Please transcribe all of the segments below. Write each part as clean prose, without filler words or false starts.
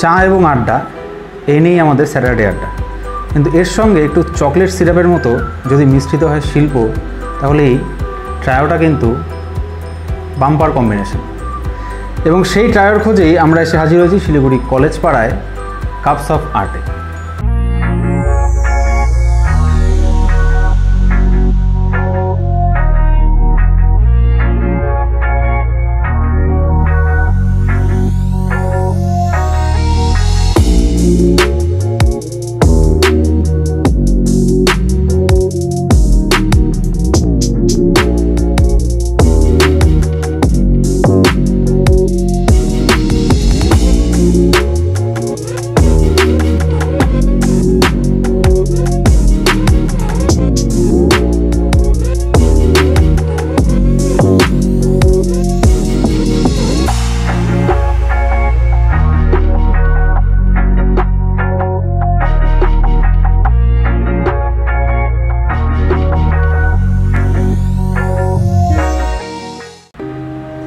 चा एवं आड्डा ए नहीं आमादेर सैटरडे आड्डा किन्तु एर संगे एकटु चकलेट सिरापेर मतो यदि मिश्रित हय शिल्प ताहले एई ट्रायोटा किन्तु बाम्पार कम्बिनेशन एबं सेई ट्रायोर खोजेई आमरा एसे हाजिर हयेछि शिलिगुड़ी कलेज पाड़ाय काप्स अफ आर्टे।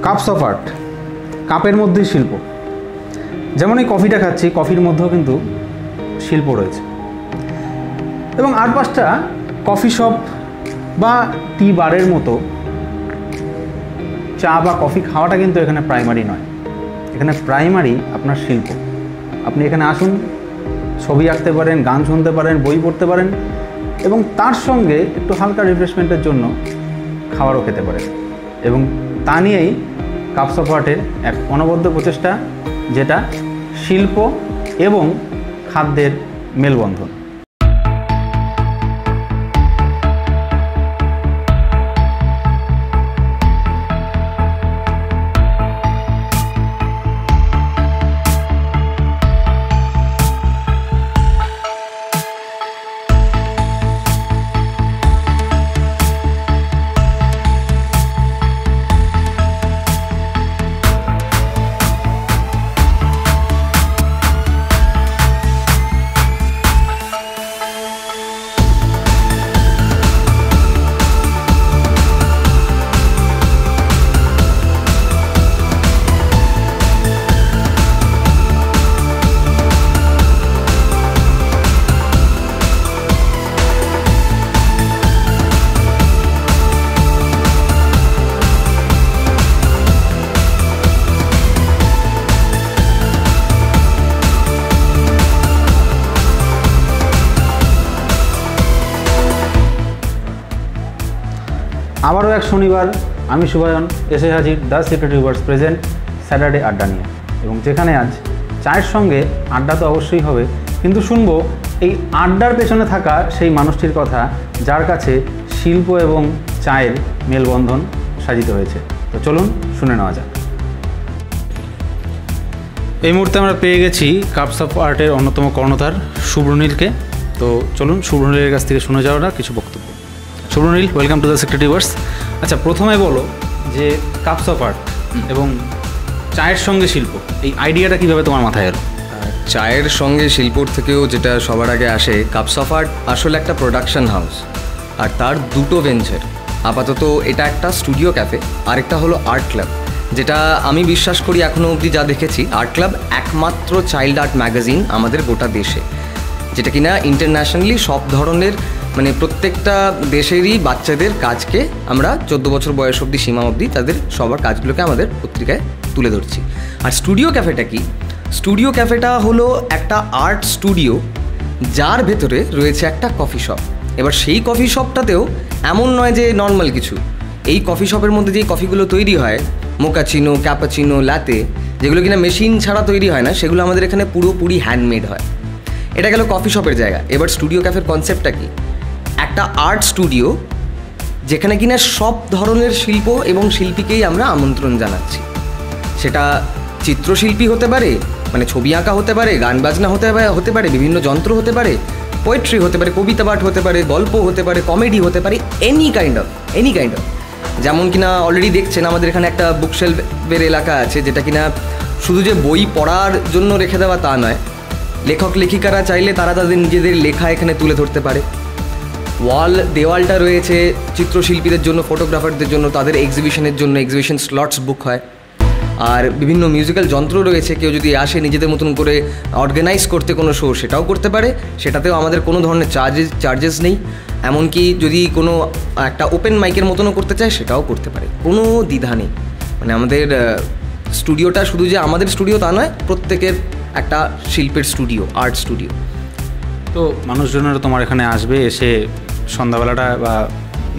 কাপস অফ আর্ট কাপের মধ্যে শিল্প, যেমন এই কফিটা খাচ্ছি কফির মধ্যেও কিন্তু শিল্প রয়েছে এবং আর পাঁচটা কফি শপ বা টি বারের মতো চা বা কফি খাওয়াটা কিন্তু এখানে প্রাইমারি নয়, এখানে প্রাইমারি আপনার শিল্প। আপনি এখানে আসুন, ছবি আঁকতে পারেন, গান শুনতে পারেন, বই পড়তে পারেন এবং তার সঙ্গে একটু হালকা রিফ্রেশমেন্টের জন্য খাবারও খেতে পারেন এবং তা নিয়েই কাপস অফ আর্টের এক অনবদ্য প্রচেষ্টা যেটা শিল্প এবং খাদ্যের মেলবন্ধন। আবারও এক শনিবার আমি শুভায়ন এসে হাজির দ্য সেক্রেটুবার্স প্রেজেন্ট স্যাটারডে আড্ডা নিয়ে, এবং যেখানে আজ চায়ের সঙ্গে আড্ডা তো অবশ্যই হবে কিন্তু শুনবো এই আড্ডার পেছনে থাকা সেই মানুষটির কথা যার কাছে শিল্প এবং চায়ের মেলবন্ধন সাজিত হয়েছে। তো চলুন শুনে নেওয়া যাক। এই মুহূর্তে আমরা পেয়ে গেছি কাপস অফ আর্টের অন্যতম কর্ণধার শুভ্রনীলকে। তো চলুন শুভ্রনীলের কাছ থেকে শুনে যাওয়া কিছু বক্তব্য। শুভ্রনীল, ওয়েলকাম টু দ্য সেক্রেটুবার্স। আচ্ছা, প্রথমে বলো যে কাপস অফ আর্ট এবং চায়ের সঙ্গে শিল্প, এই আইডিয়াটা কীভাবে তোমার মাথায় এলো? চায়ের সঙ্গে শিল্পর থেকেও যেটা সবার আগে আসে, কাপস অফ আর্ট আসলে একটা প্রোডাকশন হাউস আর তার দুটো ভেঞ্চার। আপাতত এটা একটা স্টুডিও ক্যাফে, আরেকটা হলো আর্ট ক্লাব, যেটা আমি বিশ্বাস করি এখনও অবধি যা দেখেছি আর্ট ক্লাব একমাত্র চাইল্ড আর্ট ম্যাগাজিন আমাদের গোটা দেশে, যেটা কিনা ইন্টারন্যাশনালি সব ধরনের মানে প্রত্যেকটা দেশেরই বাচ্চাদের কাজকে আমরা 14 বছর বয়স অবধি সীমা অবধি তাদের সবার কাজগুলোকে আমাদের পত্রিকায় তুলে ধরছি। আর স্টুডিও ক্যাফেটা কি? স্টুডিও ক্যাফেটা হলো একটা আর্ট স্টুডিও যার ভেতরে রয়েছে একটা কফি শপ। এবার সেই কফি শপটাতেও এমন নয় যে নর্মাল কিছু, এই কফি শপের মধ্যে যে কফিগুলো তৈরি হয় মোকাচিনো, ক্যাপাচিনো, ল্যাতে, যেগুলো কিনা মেশিন ছাড়া তৈরি হয় না, সেগুলো আমাদের এখানে পুরোপুরি হ্যান্ডমেড হয়। এটা গেল কফি শপের জায়গা। এবার স্টুডিও ক্যাফের কনসেপ্টটা কি? একটা আর্ট স্টুডিও যেখানে কিনা সব ধরনের শিল্প এবং শিল্পীকেই আমরা আমন্ত্রণ জানাচ্ছি। সেটা চিত্রশিল্পী হতে পারে, মানে ছবি আঁকা হতে পারে, গান বাজনা হতে পারে, বিভিন্ন যন্ত্র হতে পারে, পোয়েট্রি হতে পারে, কবিতা পাঠ হতে পারে, গল্প হতে পারে, কমেডি হতে পারে, এনি কাইন্ড অফ। যেমন কিনা অলরেডি দেখছেন আমাদের এখানে একটা বুকশেলফের এলাকা আছে, যেটা কিনা শুধু যে বই পড়ার জন্য রেখে দেওয়া তা নয়, লেখক লেখিকারা চাইলে তারা তাদের নিজেদের লেখা এখানে তুলে ধরতে পারে। দেওয়ালটা রয়েছে চিত্রশিল্পীদের জন্য, ফটোগ্রাফারদের জন্য, তাদের এক্সিবিশনের জন্য এক্সিবিশন স্লটস বুক হয়। और विभिन्न म्यूजिकल जंत्र रयेछे केउ जोदि आसे निजेदेर मतन करे अर्गानाइज करते कोनो शो सेटाओ करते पारे सेटातेओ आमादेर कोनो धरनेर चार्जेस नेई एमनकि जोदि कोनो एकटा ओपेन माइकेर मतनो करते चाय सेटाओ करते पारे कोनो द्विधा नेई माने आमादेर स्टूडियोटा शुधु जे आमादेर स्टूडियो ता नय प्रत्येकेर एकटा शिल्पेर स्टूडियो आर्ट स्टूडियो तो मानुषजनेरा तोमार एखाने आसबे एसे सन्ध्याबेलाटा बा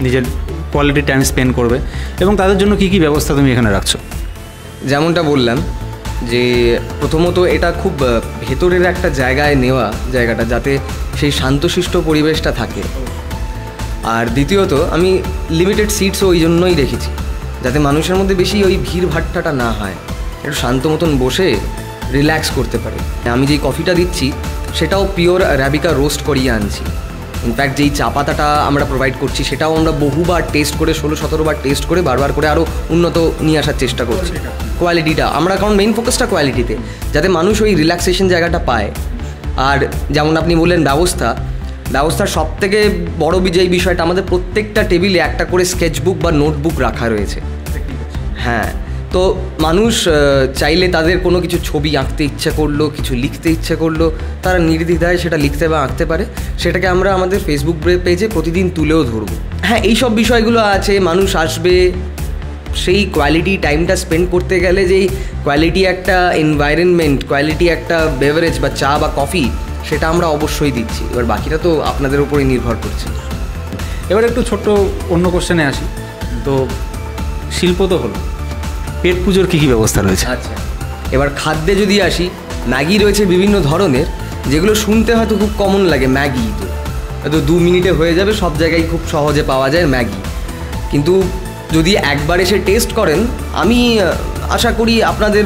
निजेर क्वालिटी टाइम स्पेंड करबे एबं तादेर जोन्नो कि कि ब्यबस्था तुमि एखाने राखछो যেমনটা বললাম যে প্রথমত এটা খুব ভেতরের একটা জায়গায় নেওয়া জায়গাটা যাতে সেই শান্তশিষ্ট পরিবেশটা থাকে আর দ্বিতীয়ত আমি লিমিটেড সিটস ওই জন্যই রেখেছি যাতে মানুষের মধ্যে বেশি ওই ভিড় ভাট্টাটা না হয় একটু শান্ত মতন বসে রিল্যাক্স করতে পারে আমি যেই কফিটা দিচ্ছি সেটাও পিওর আরাবিকা রোস্ট করিয়ে আনছি ইনফ্যাক্ট যেই চা পাতাটা আমরা প্রোভাইড করছি সেটাও আমরা বহুবার টেস্ট করে 16-17 বার টেস্ট করে বারবার করে আরও উন্নত নিয়ে আসার চেষ্টা করছি কোয়ালিটিটা আমরা কারণ মেইন ফোকাসটা কোয়ালিটিতে যাতে মানুষ ওই রিল্যাক্সেশন জায়গাটা পায় আর যেমন আপনি বললেন ব্যবস্থার সবথেকে বড় বিজয় বিষয়টা আমাদের প্রত্যেকটা টেবিলে একটা করে স্কেচবুক বা নোটবুক রাখা রয়েছে হ্যাঁ তো মানুষ চাইলে তাদের কোনো কিছু ছবি আঁকতে ইচ্ছে করলো কিছু লিখতে ইচ্ছে করলো তারা নির্দ্বিধায় সেটা লিখতে বা আঁকতে পারে সেটাকে আমরা আমাদের ফেসবুক পেজে প্রতিদিন তুলেও ধরব হ্যাঁ এই সব বিষয়গুলো আছে মানুষ আসবে সেই কোয়ালিটি টাইমটা স্পেন্ড করতে গেলে যেই কোয়ালিটি একটা এনভায়রনমেন্ট কোয়ালিটি একটা বেভারেজ বা চা বা কফি সেটা আমরা অবশ্যই দিচ্ছি এবার বাকিটা তো আপনাদের উপরেই নির্ভর করছে এবার একটু ছোট্ট অন্য কোশ্চেনে আসি তো শিল্প তো হলো पेट पुजोर की व्यवस्था रही है अच्छा एबार खाद्य जदि आसि मैगी रही है विभिन्न धरणेर जेगुलो सुनते हैं तो खूब कमन लागे मैगी तो 2 मिनिटे हो जाए सब जगह खूब सहजे पावा जाए मैगी किन्तु जदि एक बार एसे टेस्ट करें आमी आशा करी आपनादेर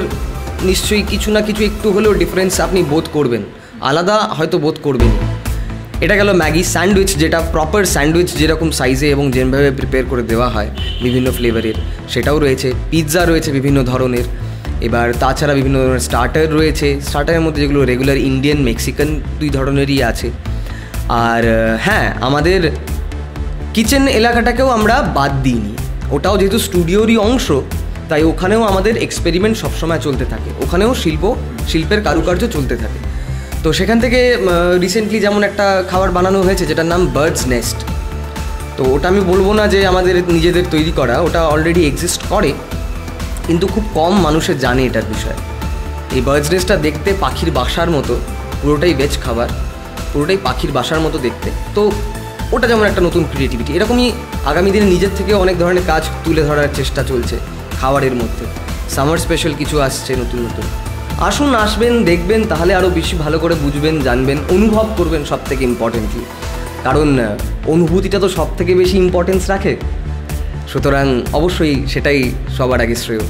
निश्चयई किछु ना किछु एकटू होलेओ डिफारेंस आपनी बोध करबेन आलादा हयतो बोध करबेन এটা গেল ম্যাগি স্যান্ডউইচ যেটা প্রপার স্যান্ডউইচ যেরকম সাইজে এবং যেভাবে প্রিপেয়ার করে দেওয়া হয় বিভিন্ন ফ্লেভারের সেটাও রয়েছে পিৎজা রয়েছে বিভিন্ন ধরনের এবার তাছাড়া বিভিন্ন ধরনের স্টার্টার রয়েছে স্টার্টারের মধ্যে যেগুলো রেগুলার ইন্ডিয়ান মেক্সিকান 2 ধরনেরই আছে আর হ্যাঁ আমাদের কিচেন এলাকাটাকেও আমরা বাদ দিইনি ওটাও যেহেতু স্টুডিওরই অংশ তাই ওখানেও আমাদের এক্সপেরিমেন্ট সবসময় চলতে থাকে ওখানেও শিল্পের কারুকার্য চলতে থাকে तो सेखान थेके रिसेंटली जेमन एक खाबार बनानो हयेछे जेटार नाम बार्डस नेस्ट तो ओटा आमी बोलबो ना जे आमादेर निजेदेर तैरी करा ओटा अलरेडी एक्सिस्ट करे किन्तु खूब कम मानुषे जाने एटार विषय ए बार्डस नेस्टटा देखते पाखिर बासार मतो पुरोटाई वेज खाबार पुरोटाई पाखिर बासार मतो देखते तो ओटा जेमन एक नतून क्रिएटिविटी एरकमई आगामी दिने निजेर थेके अनेक धरनेर काज तुले धरार चेष्टा चलछे खाबारेर मध्ये सामार स्पेशल किछु आसछे नतून नतून আসুন আসবেন দেখবেন তাহলে আরও বেশি ভালো করে বুঝবেন জানবেন অনুভব করবেন সবথেকে ইম্পর্টেন্টলি কারণ অনুভূতিটা তো সবথেকে বেশি ইম্পর্টেন্স রাখে সুতরাং অবশ্যই সেটাই সবার আগে শ্রেয়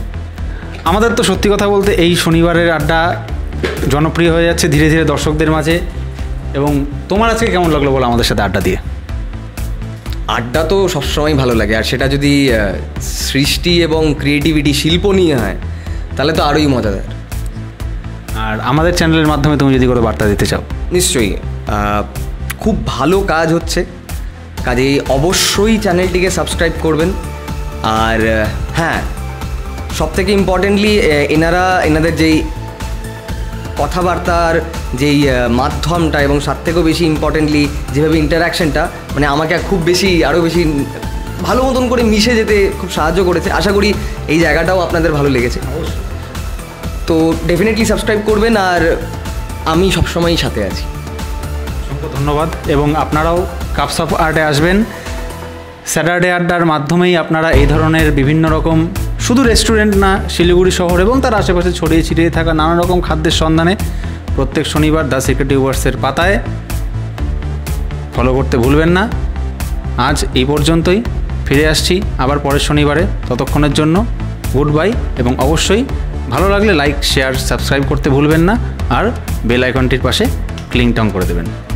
আমাদের তো সত্যি কথা বলতে এই শনিবারের আড্ডা জনপ্রিয় হয়ে যাচ্ছে ধীরে ধীরে দর্শকদের মাঝে এবং তোমার আজকে কেমন লাগলো বলো আমাদের সাথে আড্ডা দিয়ে আড্ডা তো সবসময় ভালো লাগে আর সেটা যদি সৃষ্টি এবং ক্রিয়েটিভিটি শিল্প নিয়ে হয় তাহলে তো আরোই মজাদার আর আমাদের চ্যানেলের মাধ্যমে তুমি যদি কোনো বার্তা দিতে চাও নিশ্চয়ই খুব ভালো কাজ হচ্ছে কাজেই অবশ্যই চ্যানেলটিকে সাবস্ক্রাইব করবেন আর হ্যাঁ সবথেকে ইম্পর্টেন্টলি এনাদের যেই কথাবার্তার যেই মাধ্যমটা এবং সব থেকেও বেশি ইম্পর্টেন্টলি যেভাবে ইন্টারাকশনটা মানে আমাকে খুব বেশি আরও বেশি ভালো মতন করে মিশে যেতে খুব সাহায্য করেছে আশা করি এই জায়গাটাও আপনাদের ভালো লেগেছে অবশ্যই তো ডেফিনেটলি সাবস্ক্রাইব করবেন আর আমি সবসময়ই সাথে আছি অসংখ্য ধন্যবাদ এবং আপনারাও কাপস অফ আর্টে আসবেন স্যাটারডে আড্ডার মাধ্যমেই আপনারা এই ধরনের বিভিন্ন রকম শুধু রেস্টুরেন্ট না শিলিগুড়ি শহর এবং তার আশেপাশে ছড়িয়ে ছিটিয়ে থাকা নানা রকম খাদ্যের সন্ধানে প্রত্যেক শনিবার দ্য সেক্রেটিউবার্সের পাতায় ফলো করতে ভুলবেন না আজ এই পর্যন্তই ফিরে আসছি আবার পরের শনিবারে ততক্ষণের জন্য গুড বাই এবং অবশ্যই ভালো লাগলে লাইক শেয়ার সাবস্ক্রাইব করতে ভুলবেন না আর বেল আইকনটির পাশে ক্লিং টং করে দেবেন